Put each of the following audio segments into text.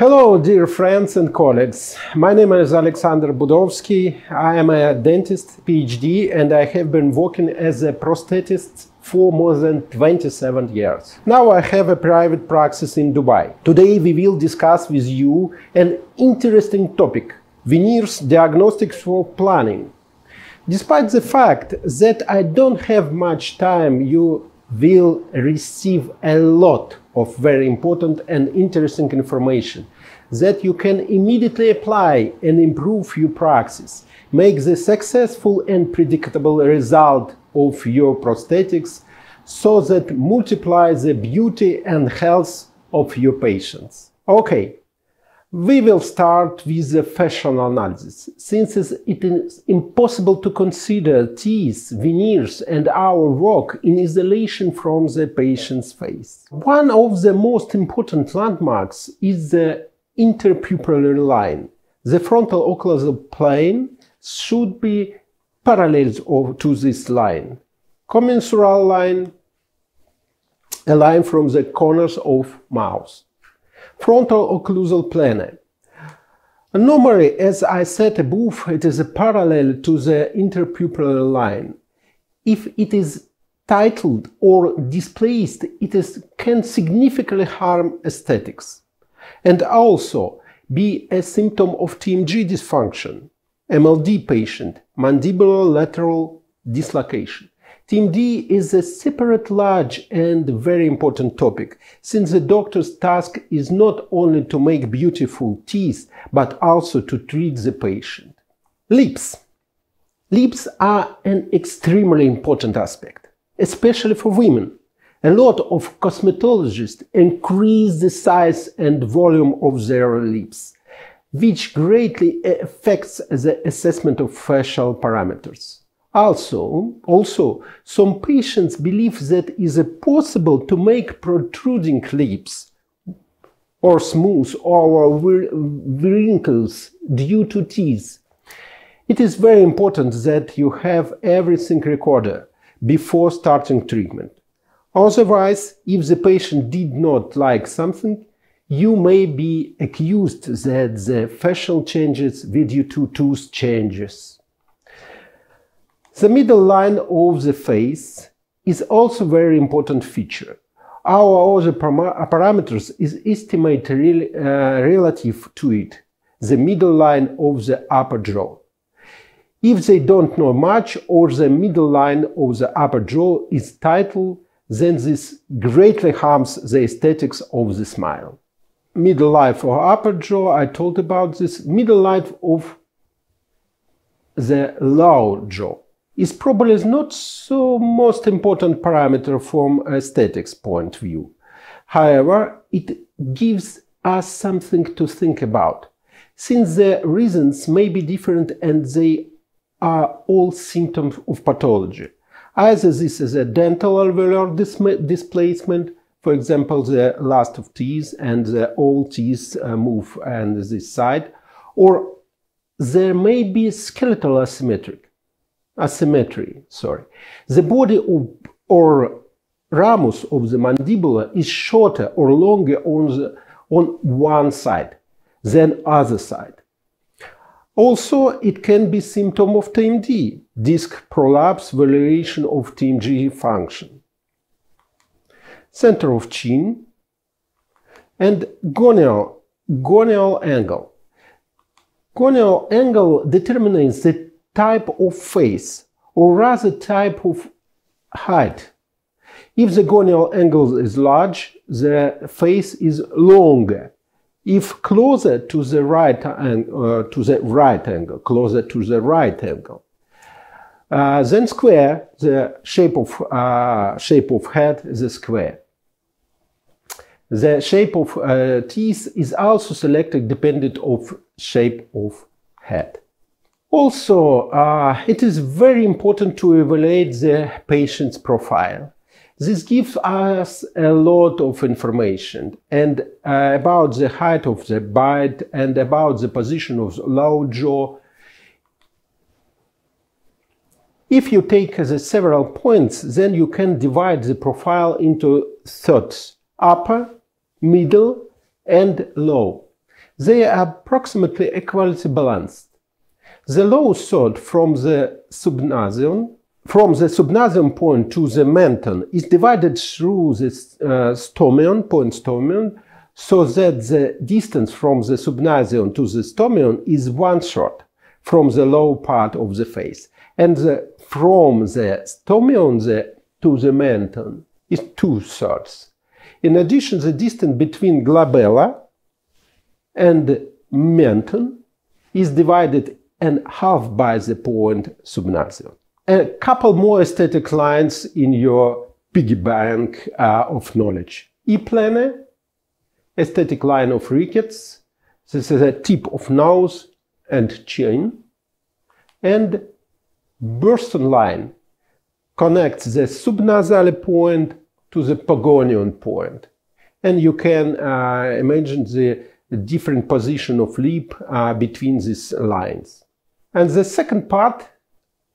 Hello, dear friends and colleagues. My name is Alexander Budovsky. I am a dentist, PhD, and I have been working as a prosthetist for more than 27 years. Now I have a private practice in Dubai. Today we will discuss with you an interesting topic: veneers diagnostics for planning. Despite the fact that I don't have much time, you will receive a lot of very important and interesting information that you can immediately apply and improve your practice, make the successful and predictable result of your prosthetics so that multiply the beauty and health of your patients. Okay, we will start with the functional analysis. Since it is impossible to consider teeth, veneers and our work in isolation from the patient's face. One of the most important landmarks is the interpupillary line. The frontal occlusal plane should be parallel to this line. Commensural line, a line from the corners of mouth. Frontal occlusal plane. Normally, as I said above, it is parallel to the interpupillary line. If it is titled or displaced, can significantly harm aesthetics and also be a symptom of TMG dysfunction, MLD patient, mandibular lateral dislocation. TMD is a separate, large and very important topic, since the doctor's task is not only to make beautiful teeth, but also to treat the patient. Lips. Lips are an extremely important aspect, especially for women. A lot of cosmetologists increase the size and volume of their lips, which greatly affects the assessment of facial parameters. Also, some patients believe that it is possible to make protruding lips or smooth or wrinkles due to teeth. It is very important that you have everything recorded before starting treatment. Otherwise, if the patient did not like something, you may be accused that the facial changes were due to tooth changes. The middle line of the face is also a very important feature. Our other parameters is estimated relative to it, the middle line of the upper jaw. If they don't know much or the middle line of the upper jaw is titled, then this greatly harms the aesthetics of the smile. Middle line for upper jaw, I told about this. Middle line of the lower jaw is probably not so most important parameter from aesthetics point of view. However, it gives us something to think about, since the reasons may be different and they are all symptoms of pathology. Either this is a dental alveolar displacement, for example, the last of teeth and the old teeth move on this side, or there may be skeletal asymmetry. The body or ramus of the mandibula is shorter or longer on one side than other side. Also, it can be symptom of TMD, disc prolapse, variation of TMG function. Center of chin and gonial angle. Gonial angle determines the type of face, or rather type of height. If the gonial angle is large, the face is longer. If closer to the right angle, then square. The shape of head is a square. The shape of teeth is also selected dependent of shape of head. Also, it is very important to evaluate the patient's profile. This gives us a lot of information and about the height of the bite and about the position of the lower jaw. If you take the several points, then you can divide the profile into thirds: upper, middle and low. they are approximately equally balanced. The law third from the subnasion point to the menton is divided through the stomion, point stomion, so that the distance from the subnasion to the stomion is one-third from the low part of the face, and from the stomion to the menton is two-thirds. In addition, the distance between glabella and menton is divided and half by the point subnasion. A couple more aesthetic lines in your piggy bank of knowledge. E-plane, aesthetic line of Ricketts. This is a tip of nose and chin. And Burstown line connects the subnasal point to the pogonion point. And you can imagine the different position of lip between these lines. And the second part,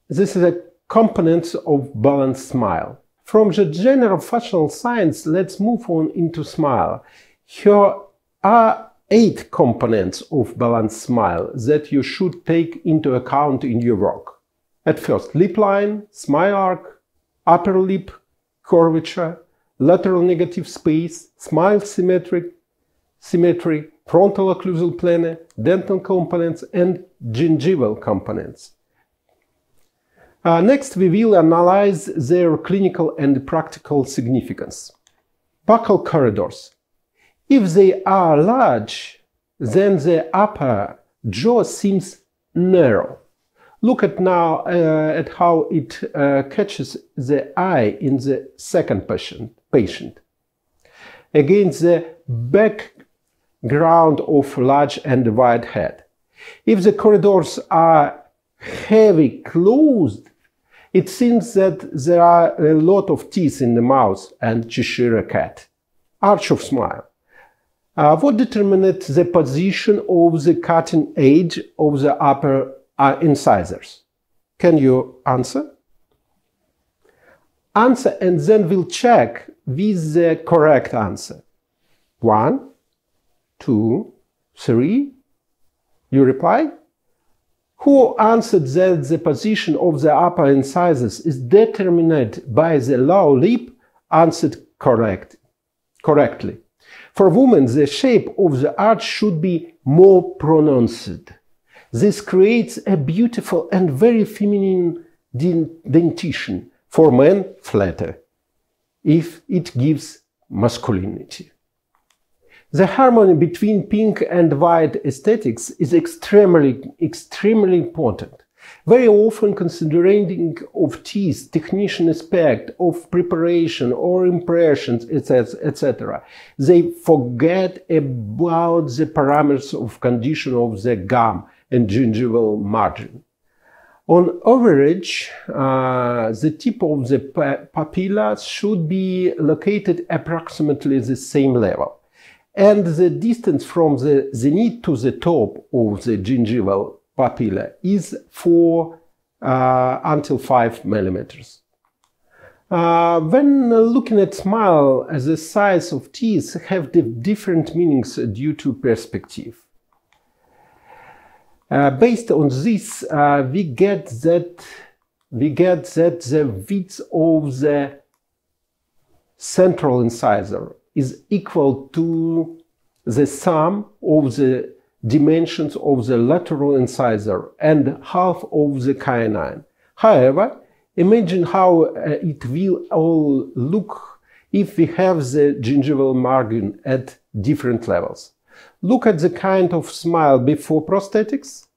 this is a component of balanced smile. From the general facial science, let's move on into smile. Here are 8 components of balanced smile that you should take into account in your work. At first, lip line, smile arc, upper lip curvature, lateral negative space, smile symmetry, frontal occlusal plane, dental components and gingival components. Next, we will analyze their clinical and practical significance. Buccal corridors. If they are large, then the upper jaw seems narrow. Look at now at how it catches the eye in the second patient. Again, the background of large and wide head. If the corridors are heavy closed, it seems that there are a lot of teeth in the mouth and Cheshire cat. Arch of smile. What determines the position of the cutting edge of the upper incisors? Can you answer? Answer, and then we'll check with the correct answer. 1, 2, 3. You reply? Who answered that the position of the upper incisors is determined by the lower lip answered correctly. For women, the shape of the arch should be more pronounced. This creates a beautiful and very feminine dentition. For men, flatter, if it gives masculinity. The harmony between pink and white aesthetics is extremely important. Very often, considering of teeth, technician aspect of preparation or impressions, etc., they forget about the parameters of condition of the gum and gingival margin. On average, the tip of the papilla should be located approximately the same level. And the distance from the zenith to the top of the gingival papilla is 4 until 5 millimeters. When looking at smile, the size of teeth have different meanings due to perspective. Based on this, we get that the width of the central incisor is equal to the sum of the dimensions of the lateral incisor and half of the canine. However, imagine how it will all look if we have the gingival margin at different levels. Look at the kind of smile before prosthetics.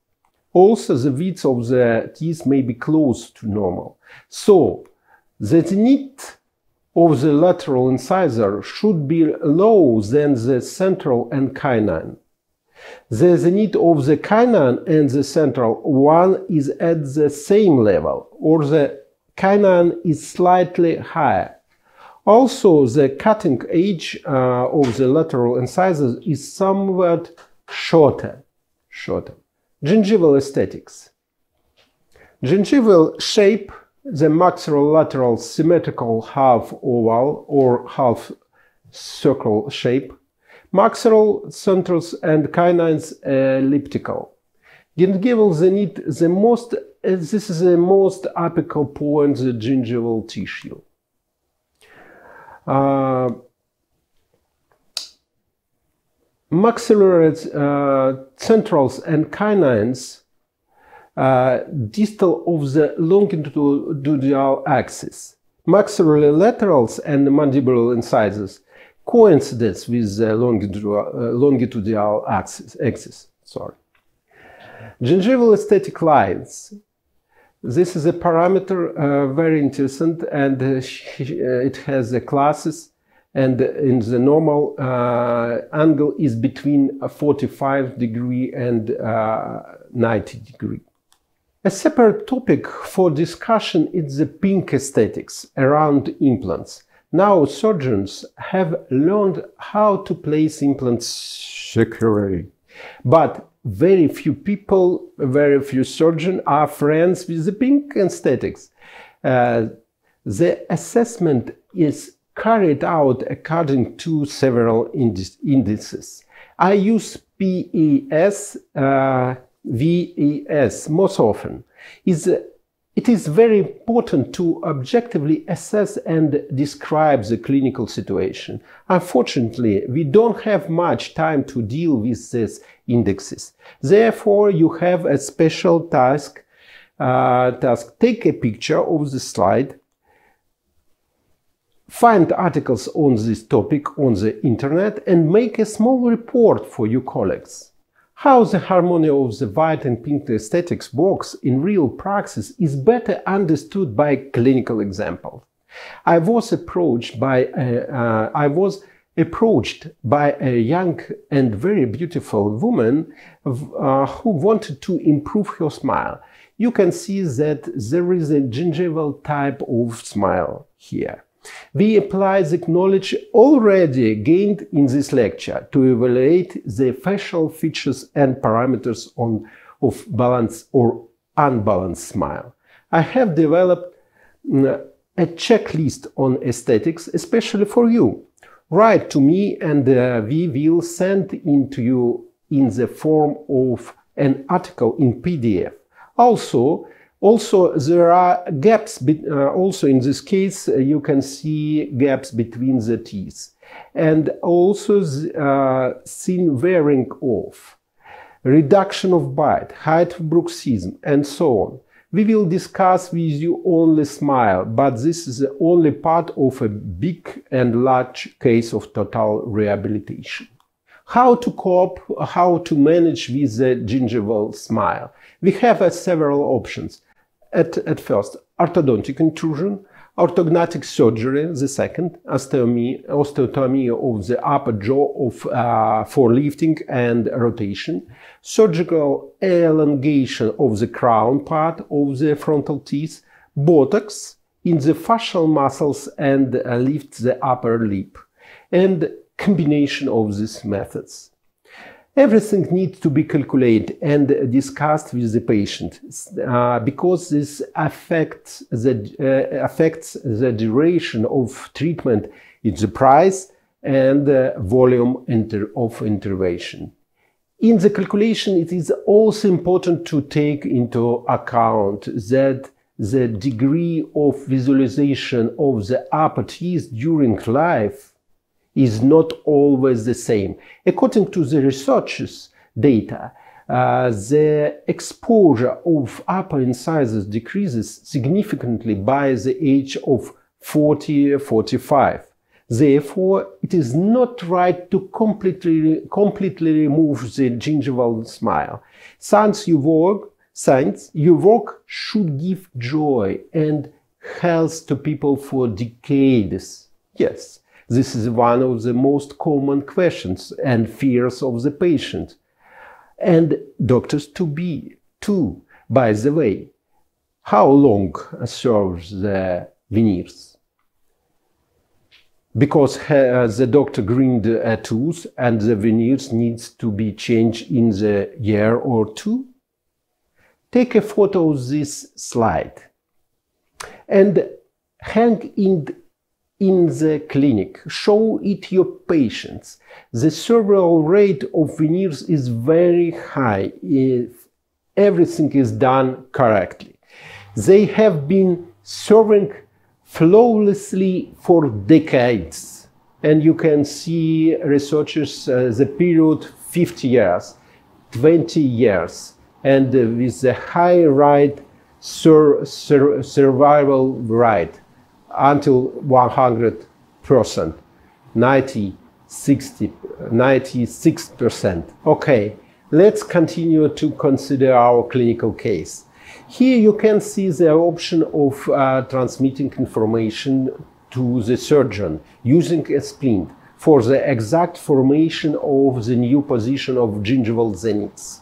Also, the width of the teeth may be close to normal. So, the zenith of the lateral incisor should be lower than the central and canine. The zenith of the canine and the central one is at the same level, or the canine is slightly higher. Also, the cutting edge of the lateral incisor is somewhat shorter. Gingival aesthetics. Gingival shape, the maxillolateral symmetrical half oval or half circle shape, Maxillary centers and canines elliptical. Gingival, they need the most, this is the most apical point, the gingival tissue. Maxillary centrals and canines distal of the longitudinal axis. Maxillary laterals and mandibular incisors coincides with the longitudinal axis. Sorry. Gingival aesthetic lines. This is a parameter very interesting, and it has the classes, and in the normal angle is between 45 degree and 90 degree. A separate topic for discussion is the pink aesthetics around implants. Now surgeons have learned how to place implants securely, but very few people, very few surgeons are friends with the pink aesthetics. The assessment is carried out according to several indices. I use PES, V.E.S. most often. It is very important to objectively assess and describe the clinical situation. Unfortunately, we don't have much time to deal with these indexes. Therefore, you have a special task. Take a picture of the slide. Find articles on this topic on the internet and make a small report for your colleagues. How the harmony of the white and pink aesthetics works in real practice is better understood by clinical example. I was approached by a young and very beautiful woman who wanted to improve her smile. You can see that there is a gingival type of smile here. We apply the knowledge already gained in this lecture to evaluate the facial features and parameters of balanced or unbalanced smile. I have developed a checklist on aesthetics, especially for you. Write to me and we will send it to you in the form of an article in PDF. Also, there are gaps, also in this case, you can see gaps between the teeth. And also thin wearing off, reduction of bite, height of bruxism, and so on. We will discuss with you only smile, but this is the only part of a big and large case of total rehabilitation. How to cope, how to manage with the gingival smile? We have several options. At first, orthodontic intrusion, orthognathic surgery, the second, osteotomy of the upper jaw for lifting and rotation, surgical elongation of the crown part of the frontal teeth, Botox in the facial muscles and lift the upper lip, and combination of these methods. Everything needs to be calculated and discussed with the patient because this affects the duration of treatment, it's the price and the volume of intervention. In the calculation, it is also important to take into account that the degree of visualization of the upper teeth during life is not always the same. According to the researchers' data, the exposure of upper incisors decreases significantly by the age of 40-45. Therefore, it is not right to completely remove the gingival smile. Your work should give joy and health to people for decades. Yes. This is one of the most common questions and fears of the patient. And doctors-to-be, too, by the way. How long serves the veneers? Because the doctor grinned a tooth and the veneers needs to be changed in the year or two? Take a photo of this slide and hang it in the clinic. Show it your patients. The survival rate of veneers is very high if everything is done correctly. They have been serving flawlessly for decades, and you can see researchers the period 50 years, 20 years, and with the high rate survival rate until 100%, 96%. Okay, let's continue to consider our clinical case. Here you can see the option of transmitting information to the surgeon using a splint for the exact formation of the new position of gingival zenith.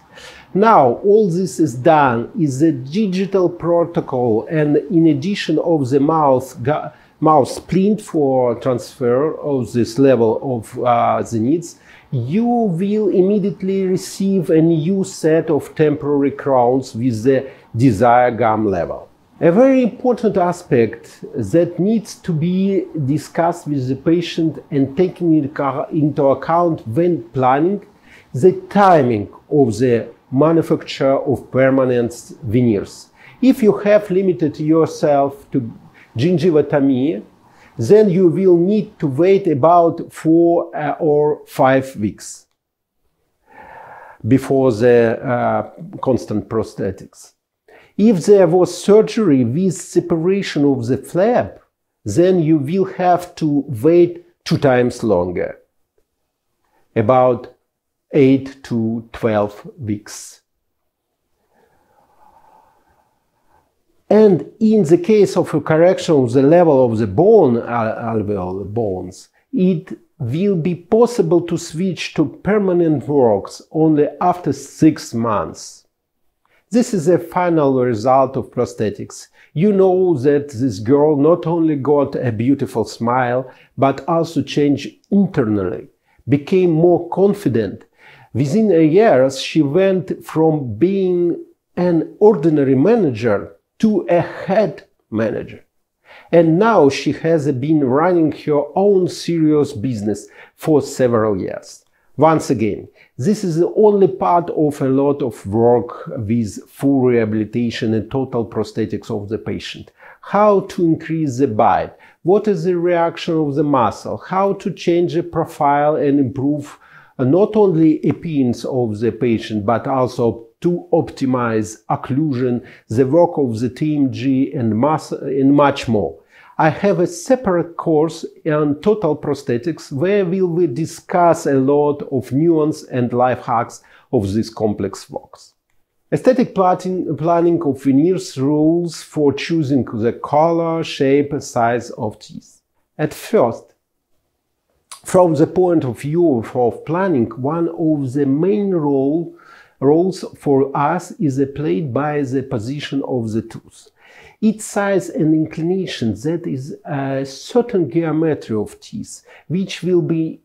Now all this is done is a digital protocol, and in addition of the mouth splint for transfer of this level of zeniths, you will immediately receive a new set of temporary crowns with the desired gum level. A very important aspect that needs to be discussed with the patient and taken into account when planning the timing of the manufacture of permanent veneers. If you have limited yourself to gingivotomy, then you will need to wait about 4 or 5 weeks before the constant prosthetics. If there was surgery with separation of the flap, then you will have to wait 2 times longer, about 8 to 12 weeks. And in the case of a correction of the level of the bone, alveolar bones, it will be possible to switch to permanent works only after 6 months. This is the final result of prosthetics. You know that this girl not only got a beautiful smile, but also changed internally, became more confident. Within a year, she went from being an ordinary manager to a head manager. And now she has been running her own serious business for several years. Once again, this is the only part of a lot of work with full rehabilitation and total prosthetics of the patient. How to increase the bite, what is the reaction of the muscle, how to change the profile and improve not only appearance of the patient, but also to optimize occlusion, the work of the TMG and much more. I have a separate course on total prosthetics where we will discuss a lot of nuance and life hacks of these complex works. Aesthetic planning of veneers rules for choosing the color, shape, size of teeth. At first, from the point of view of planning, one of the main roles for us is played by the position of the tooth, its size and inclination, that is a certain geometry of teeth, which will be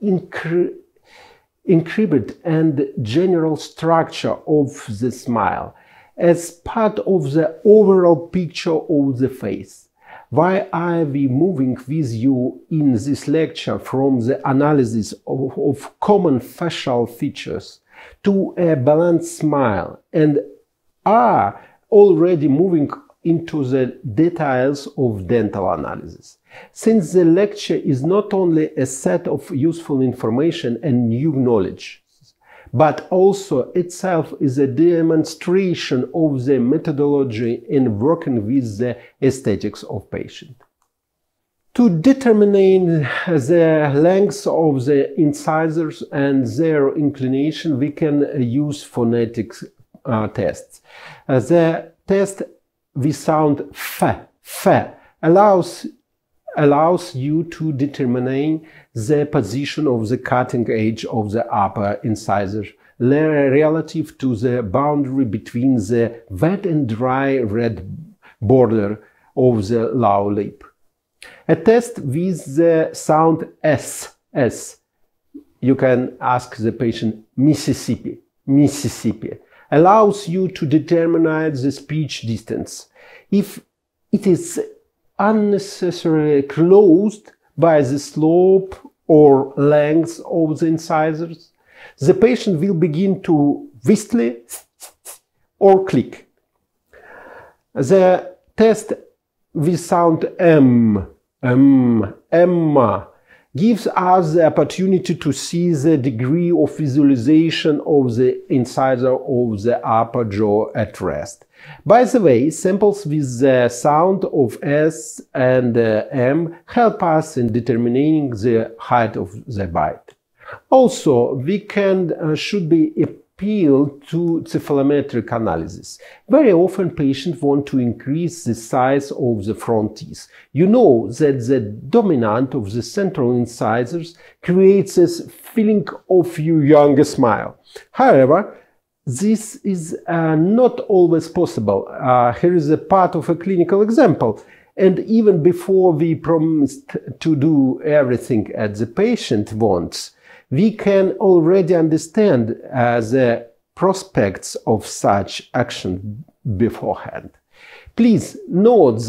included and general structure of the smile as part of the overall picture of the face. Why are we moving with you in this lecture from the analysis of common facial features to a balanced smile, and are already moving into the details of dental analysis. Since the lecture is not only a set of useful information and new knowledge, but also itself is a demonstration of the methodology in working with the aesthetics of patient. To determine the length of the incisors and their inclination, we can use phonetic tests. The test with sound F allows you to determine the position of the cutting edge of the upper incisor relative to the boundary between the wet and dry red border of the lower lip. A test with the sound S. You can ask the patient Mississippi. Allows you to determine the speech distance. If it is unnecessarily closed by the slope or length of the incisors, the patient will begin to whistle or click. The test with sound M, Emma, gives us the opportunity to see the degree of visualization of the incisor of the upper jaw at rest. By the way, samples with the sound of S and M help us in determining the height of the bite. Also, we can should be appeal to cephalometric analysis. Very often patients want to increase the size of the front teeth. You know that the dominant of the central incisors creates this feeling of your younger smile. However, this is not always possible. Here is a part of a clinical example. And even before we promised to do everything that the patient wants, we can already understand the prospects of such action beforehand. Please note,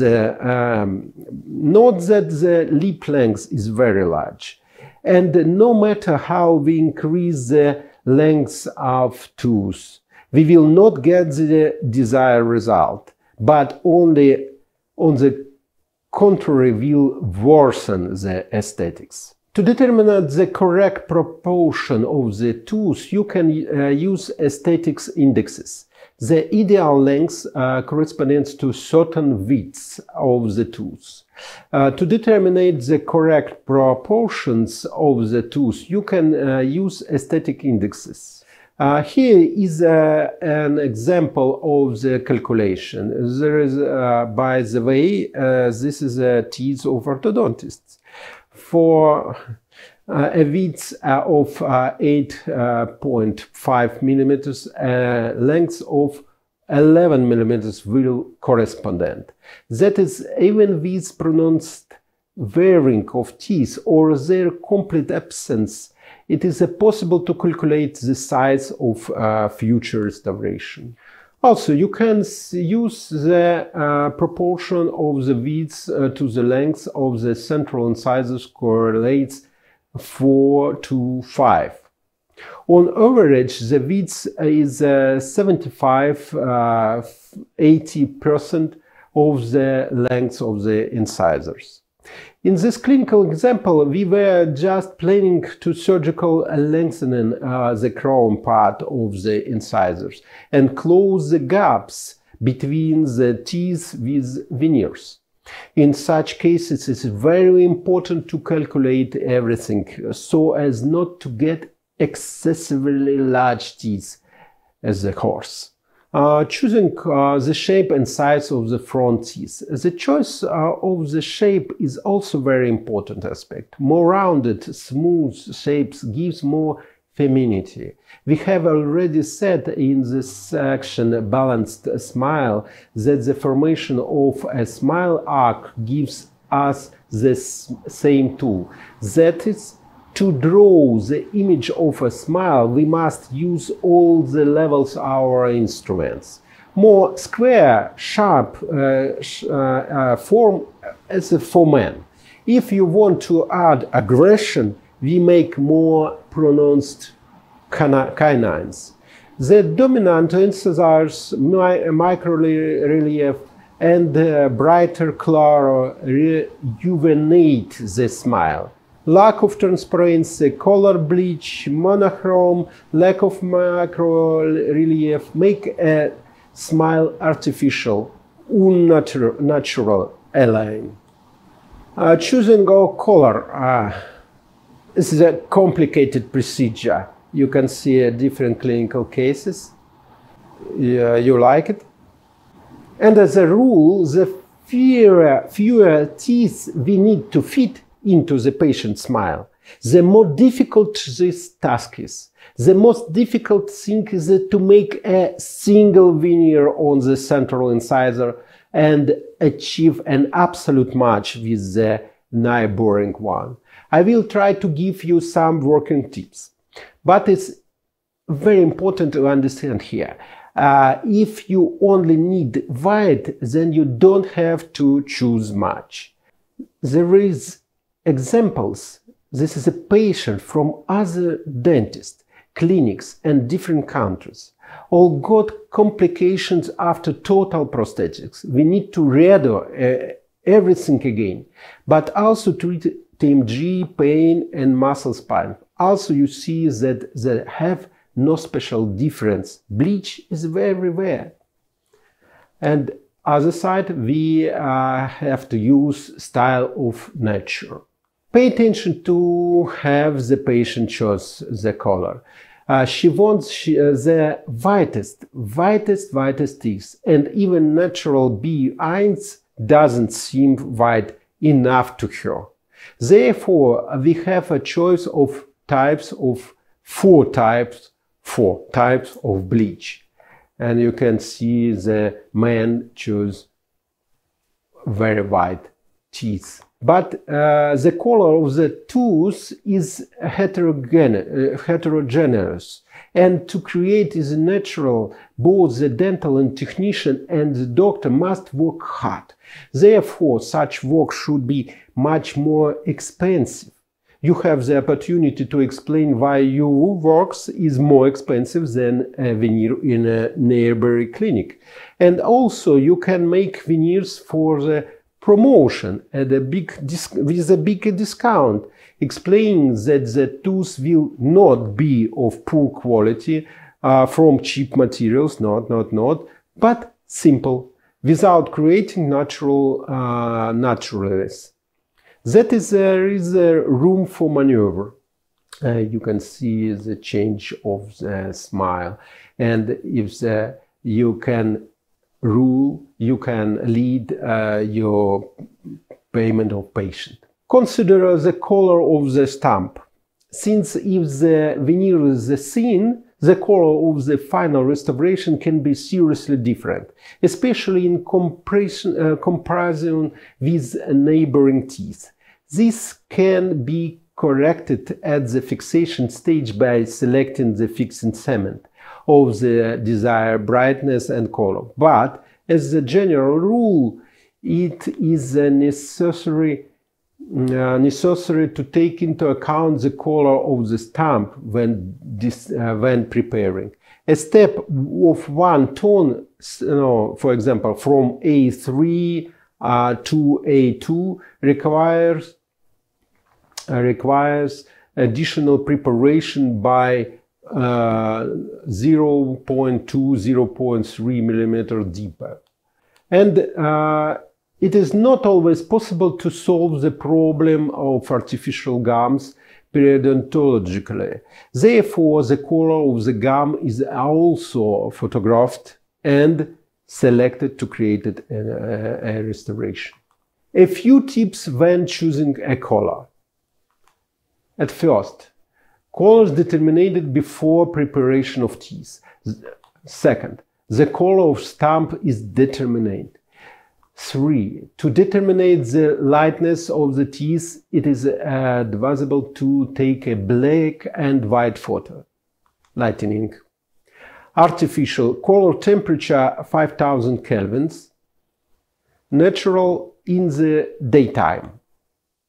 note that the lip length is very large, and no matter how we increase the length of tooth, we will not get the desired result, but only on the contrary will worsen the aesthetics. To determine the correct proportion of the tooth, you can use aesthetics indexes. The ideal length corresponds to certain widths of the tooth. To determine the correct proportions of the tooth, you can use aesthetic indexes. Here is an example of the calculation. There is, by the way, this is a teeth of orthodontists. For a width of 8.5 millimeters, a length of 11 millimeters will correspond. That is, even with pronounced wearing of teeth or their complete absence, it is possible to calculate the size of future restoration. Also, you can use the proportion of the width to the length of the central incisors correlates 4 to 5. On average, the width is 75–80% of the length of the incisors. In this clinical example, we were just planning to surgical lengthening the crown part of the incisors and close the gaps between the teeth with veneers. In such cases, it's very important to calculate everything so as not to get excessively large teeth as a horse. Choosing the shape and size of the front teeth. The choice of the shape is also very important aspect. More rounded, smooth shapes gives more femininity. We have already said in this section balanced smile that the formation of a smile arc gives us the same tool. That is, to draw the image of a smile, we must use all the levels of our instruments. More square, sharp form as a foreman. If you want to add aggression, we make more pronounced canines. The dominant incisors, micro-relief, and brighter color rejuvenate the smile. Lack of transparency, color bleach, monochrome, lack of macro relief make a smile artificial, unnatural, alien. Choosing our color is a complicated procedure. You can see different clinical cases. You like it? And as a rule, the fewer teeth we need to fit into the patient's smile, the more difficult this task is. The most difficult thing is to make a single veneer on the central incisor and achieve an absolute match with the neighboring one. I will try to give you some working tips, but it's very important to understand here. If you only need white, then you don't have to choose much. There is examples. This is a patient from other dentists, clinics and different countries. All got complications after total prosthetics. We need to redo everything again, but also treat TMG, pain and muscle spasm. Also you see that they have no special difference. Bleach is very rare. And other side, we have to use style of nature. Pay attention to have the patient choose the color. She wants the whitest teeth, and even natural B1 doesn't seem white enough to her. Therefore, we have a choice of types of four types of bleach, and you can see the man choose very white teeth. But the color of the tooth is heterogeneous, and to create is natural, both the dental and technician and the doctor must work hard. Therefore, such work should be much more expensive. You have the opportunity to explain why your work is more expensive than a veneer in a neighboring clinic. And also, you can make veneers for the promotion at a big with a big discount, explaining that the tooth will not be of poor quality from cheap materials, not, but simple, without creating natural naturalness. That is there is a room for maneuver. You can see the change of the smile, and if you can rule, you can lead your payment of patient. Consider the color of the stamp. Since if the veneer is thin, the color of the final restoration can be seriously different, especially in comparison with neighboring teeth. This can be corrected at the fixation stage by selecting the fixing cement of the desired brightness and color, but as a general rule, it is necessary to take into account the color of the stamp when preparing. A step of one tone, for example, from A3 to A2 requires additional preparation by 0.2, 0.3 millimeter deeper. And it is not always possible to solve the problem of artificial gums periodontologically. Therefore, the color of the gum is also photographed and selected to create a restoration. A few tips when choosing a color. At first, colors determined before preparation of teeth. Second, the color of stamp is determined. 3. To determine the lightness of the teeth, it is advisable to take a black and white photo. Lightning. Artificial color temperature 5000 kelvins. Natural in the daytime,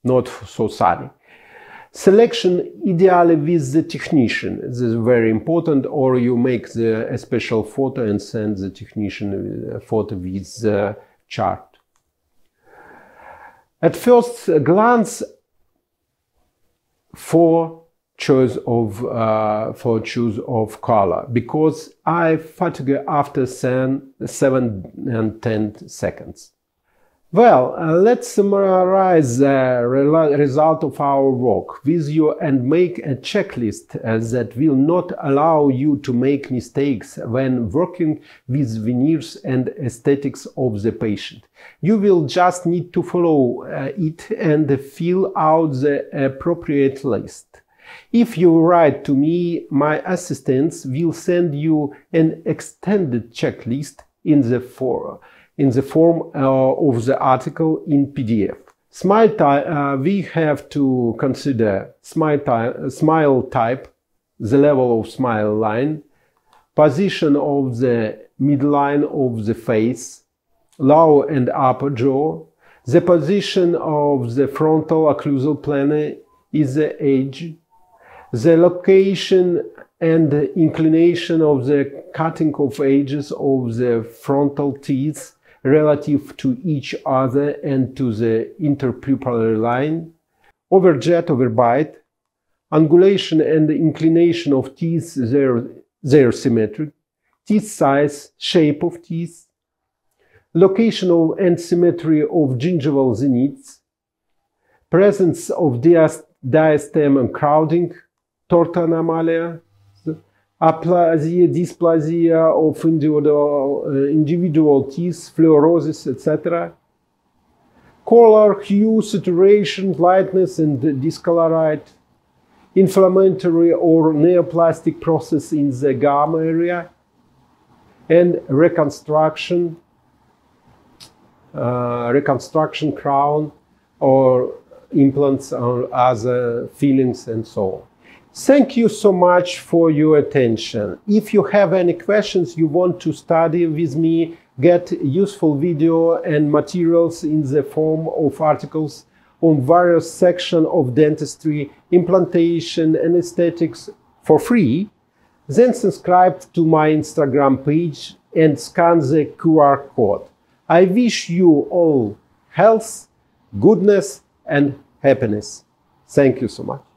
not so sunny. Selection ideally with the technician. This is very important, or you make a special photo and send the technician a photo with the chart. At first glance, for choice of color, because I fatigue after 7 and 10 seconds. Well, let's summarize the result of our work with you and make a checklist that will not allow you to make mistakes when working with veneers and aesthetics of the patient. You will just need to follow it and fill out the appropriate list. If you write to me, my assistants will send you an extended checklist in the forum. In the form of the article in PDF. Smile type, we have to consider smile type, the level of smile line, position of the midline of the face, lower and upper jaw, the position of the frontal occlusal plane is the edge, the location and inclination of the cutting of edges of the frontal teeth relative to each other and to the interpupillary line, overjet, overbite, angulation and inclination of teeth, their symmetric, teeth size, shape of teeth, locational and symmetry of gingival zeniths, presence of diastem and crowding, torta anomalia, aplasia, dysplasia of individual teeth, fluorosis, etc. Color, hue, saturation, lightness and discolorite, inflammatory or neoplastic process in the gum area, and reconstruction crown or implants or other fillings and so on. Thank you so much for your attention. If you have any questions, you want to study with me, get useful video and materials in the form of articles on various sections of dentistry, implantation and aesthetics for free, then subscribe to my Instagram page and scan the QR code. I wish you all health, goodness and happiness. Thank you so much.